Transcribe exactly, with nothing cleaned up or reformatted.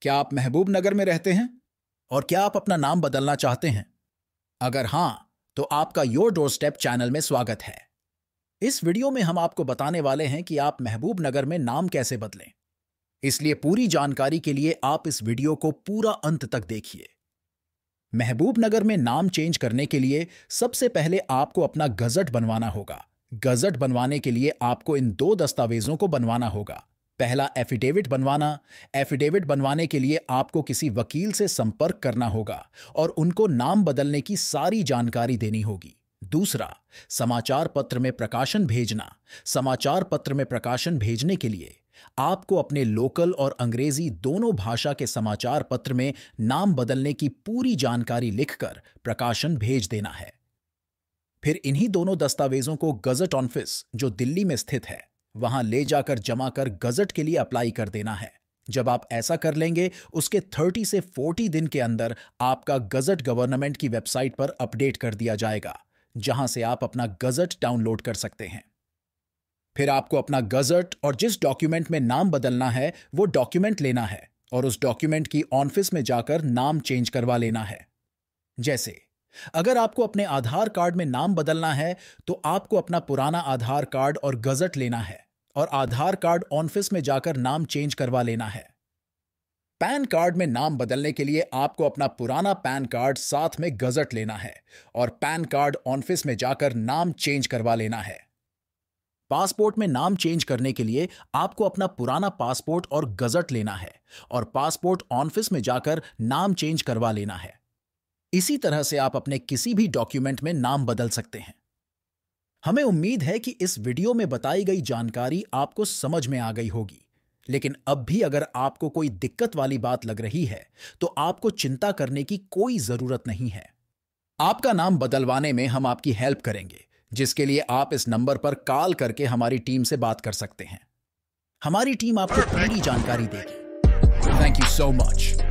क्या आप महबूबनगर में रहते हैं और क्या आप अपना नाम बदलना चाहते हैं? अगर हां, तो आपका योर डोर स्टेप चैनल में स्वागत है। इस वीडियो में हम आपको बताने वाले हैं कि आप महबूबनगर में नाम कैसे बदलें, इसलिए पूरी जानकारी के लिए आप इस वीडियो को पूरा अंत तक देखिए। महबूबनगर में नाम चेंज करने के लिए सबसे पहले आपको अपना गजट बनवाना होगा। गजट बनवाने के लिए आपको इन दो दस्तावेजों को बनवाना होगा। पहला, एफिडेविट बनवाना। एफिडेविट बनवाने के लिए आपको किसी वकील से संपर्क करना होगा और उनको नाम बदलने की सारी जानकारी देनी होगी। दूसरा, समाचार पत्र में प्रकाशन भेजना। समाचार पत्र में प्रकाशन भेजने के लिए आपको अपने लोकल और अंग्रेजी दोनों भाषा के समाचार पत्र में नाम बदलने की पूरी जानकारी लिखकर प्रकाशन भेज देना है। फिर इन्हीं दोनों दस्तावेजों को गजट ऑफिस, जो दिल्ली में स्थित है, वहां ले जाकर जमा कर गजट के लिए अप्लाई कर देना है। जब आप ऐसा कर लेंगे, उसके तीस से चालीस दिन के अंदर आपका गजट गवर्नमेंट की वेबसाइट पर अपडेट कर दिया जाएगा, जहां से आप अपना गजट डाउनलोड कर सकते हैं। फिर आपको अपना गजट और जिस डॉक्यूमेंट में नाम बदलना है वो डॉक्यूमेंट लेना है और उस डॉक्यूमेंट की ऑफिस में जाकर नाम चेंज करवा लेना है। जैसे अगर आपको अपने आधार कार्ड में नाम बदलना है तो आपको अपना पुराना आधार कार्ड और गजट लेना है और आधार कार्ड ऑफिस में जाकर नाम चेंज करवा लेना है। पैन कार्ड में नाम बदलने के लिए आपको अपना पुराना पैन कार्ड साथ में गजट लेना है और पैन कार्ड ऑफिस में जाकर नाम चेंज करवा लेना है। पासपोर्ट में नाम चेंज करने के लिए आपको अपना पुराना पासपोर्ट और गजट लेना है और पासपोर्ट ऑफिस में जाकर नाम चेंज करवा लेना है। इसी तरह से आप अपने किसी भी डॉक्यूमेंट में नाम बदल सकते हैं। हमें उम्मीद है कि इस वीडियो में बताई गई जानकारी आपको समझ में आ गई होगी, लेकिन अब भी अगर आपको कोई दिक्कत वाली बात लग रही है तो आपको चिंता करने की कोई जरूरत नहीं है। आपका नाम बदलवाने में हम आपकी हेल्प करेंगे, जिसके लिए आप इस नंबर पर कॉल करके हमारी टीम से बात कर सकते हैं। हमारी टीम आपको पूरी जानकारी देगी। Thank you so much.